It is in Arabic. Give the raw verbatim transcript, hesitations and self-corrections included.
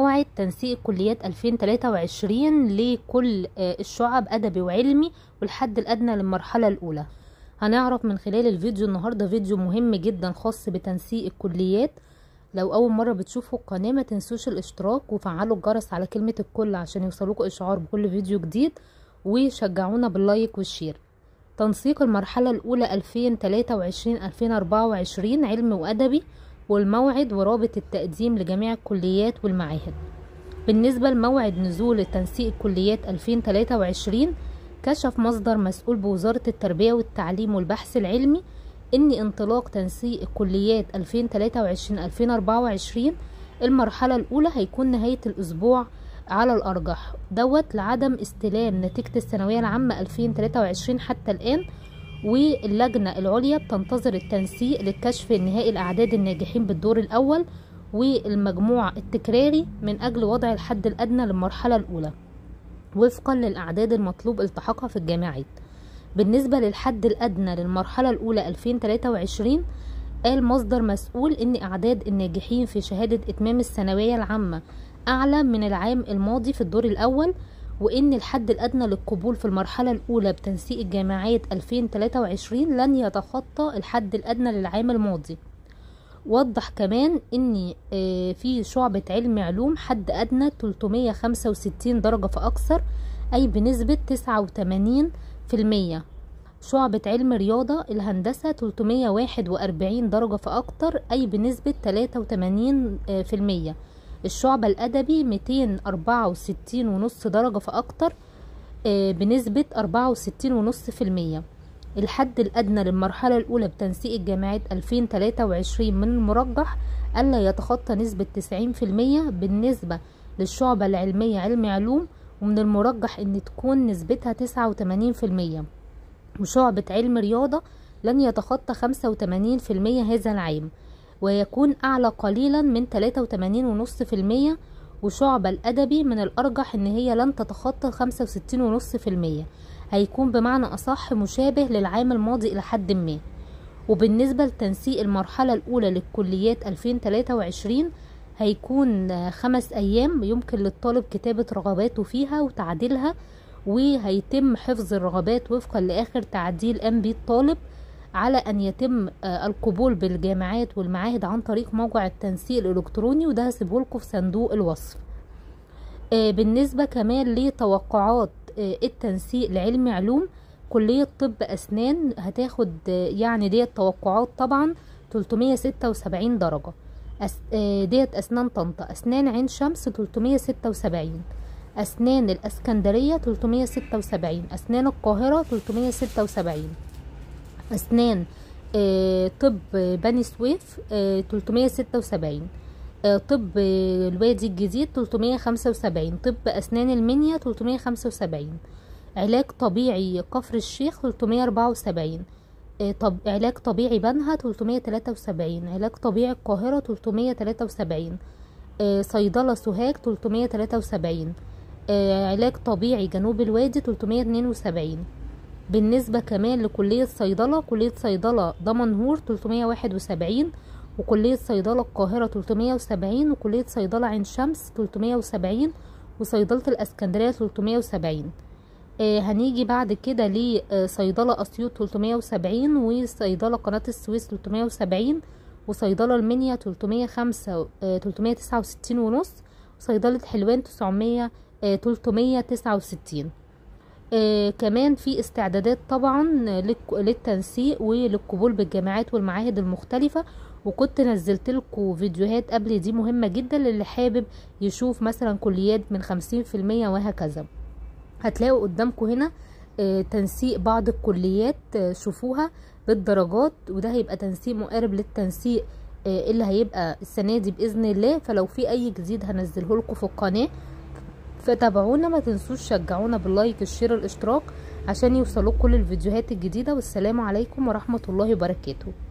موعد تنسيق كليات ألفين وثلاثة وعشرين لكل الشعب أدبي وعلمي والحد الأدنى للمرحلة الأولى. هنعرف من خلال الفيديو النهاردة فيديو مهم جدا خاص بتنسيق الكليات. لو أول مرة بتشوفوا القناة ما تنسوش الاشتراك وفعلوا الجرس على كلمة الكل عشان يوصلوكوا إشعار بكل فيديو جديد، وشجعونا باللايك والشير. تنسيق المرحلة الأولى ألفين وثلاثة وعشرين ألفين وأربعة وعشرين علم وأدبي، والموعد ورابط التقديم لجميع الكليات والمعاهد. بالنسبة لموعد نزول تنسيق كليات ألفين وثلاثة وعشرين، كشف مصدر مسؤول بوزارة التربية والتعليم والبحث العلمي ان انطلاق تنسيق كليات ألفين وثلاثة وعشرين ألفين وأربعة وعشرين المرحلة الاولى هيكون نهاية الاسبوع على الارجح دوت، لعدم استلام نتيجة الثانوية العامة ألفين وثلاثة وعشرين حتى الان. واللجنة العليا بتنتظر التنسيق للكشف النهائي لأعداد الناجحين بالدور الأول والمجموع التكراري من أجل وضع الحد الأدنى للمرحلة الأولى وفقا للأعداد المطلوب التحاقها في الجامعات. بالنسبة للحد الأدنى للمرحلة الأولى ألفين وثلاثة وعشرين، قال مصدر مسؤول إن أعداد الناجحين في شهادة إتمام الثانوية العامة أعلى من العام الماضي في الدور الأول، وإن الحد الأدنى للقبول في المرحلة الأولى بتنسيق الجامعات ألفين وثلاثة وعشرين لن يتخطى الحد الأدنى للعام الماضي. وضح كمان إن في شعبة علم علوم حد أدنى ثلاثمية وخمسة وستين درجة فأكثر، أي بنسبة تسعة وثمانين في المية. شعبة علم رياضة الهندسة ثلاثمية وواحد وأربعين درجة فأكثر، أي بنسبة ثلاثة وثمانين في المية. الشعبة الأدبي مئتين وأربعة وستين ونص درجة فأكتر بنسبة أربعة وستين ونص في المية. الحد الأدنى للمرحلة الأولى بتنسيق الجامعات ألفين وثلاثة وعشرين من المرجح ألا يتخطى نسبة تسعين في المية بالنسبة للشعبة العلمية علم علوم، ومن المرجح أن تكون نسبتها تسعة وثمانين في المية. وشعبة علم رياضة لن يتخطى خمسة وثمانين في المية هذا العام، ويكون أعلى قليلا من ثلاثة وثمانين ونص في المية. وشعبة الأدبي من الأرجح إن هي لن تتخطى خمسة وستين ونص في المية، هيكون بمعنى أصح مشابه للعام الماضي إلى حد ما. وبالنسبة لتنسيق المرحلة الأولى للكليات ألفين وثلاثة وعشرين، هيكون خمس أيام يمكن للطالب كتابة رغباته فيها وتعديلها، وهيتم حفظ الرغبات وفقا لآخر تعديل أم بي الطالب، على أن يتم القبول بالجامعات والمعاهد عن طريق موقع التنسيق الإلكتروني، وده هسيبه لكم في صندوق الوصف. بالنسبة كمان لتوقعات التنسيق لعلم علوم، كلية طب أسنان هتاخد يعني ديت توقعات طبعا ثلاثمية وستة وسبعين درجة، ديت أسنان طنطا. أسنان عين شمس ثلاثمية وستة وسبعين، أسنان الأسكندرية ثلاثمية وستة وسبعين، أسنان القاهرة ثلاثمية وستة وسبعين، أسنان آه، طب بني سويف آه، ثلاثمية وستة وسبعين، آه، طب الوادي الجديد ثلاثمية وخمسة وسبعين، طب أسنان المنيا ثلاثمية وخمسة وسبعين، علاج طبيعي كفر الشيخ ثلاثمية وأربعة وسبعين، آه، طب علاج طبيعي بنها ثلاثمية وثلاثة وسبعين، علاج طبيعي القاهرة ثلاثمية وثلاثة وسبعين، آه، صيدلة سوهاج ثلاثمية وثلاثة وسبعين، آه، علاج طبيعي جنوب الوادي ثلاثمية واثنين وسبعين. بالنسبة كمان لكلية صيدلة، كلية صيدلة دمنهور ثلاثمية وواحد وسبعين، وكلية صيدلة القاهرة ثلاثمية وسبعين، وكلية صيدلة عين شمس ثلاثمية وسبعين، وصيدلة الأسكندرية ثلاثمية وسبعين. آه هنيجي بعد كده لصيدلة أسيوط ثلاثمية وسبعين، وصيدلة قناة السويس ثلاثمية وسبعين، وصيدلة المنيا ثلاثمية وخمسة آه ثلاثمية وتسعة وستين ونص، وصيدلة حلوان تسعمية آه ثلاثمية وتسعة وستين. آه كمان في استعدادات طبعا للتنسيق وللقبول بالجامعات والمعاهد المختلفة، وكنت نزلت لكم فيديوهات قبل دي مهمة جدا للي حابب يشوف مثلا كليات من خمسين في المية وهكذا. هتلاقوا قدامكم هنا آه تنسيق بعض الكليات، آه شوفوها بالدرجات، وده هيبقى تنسيق مقارب للتنسيق آه اللي هيبقى السنة دي بإذن الله. فلو في أي جديد هنزله لكم في القناة، فتابعونا ما تنسوش، شجعونا باللايك الشير الاشتراك عشان يوصلوك كل الفيديوهات الجديدة. والسلام عليكم ورحمة الله وبركاته.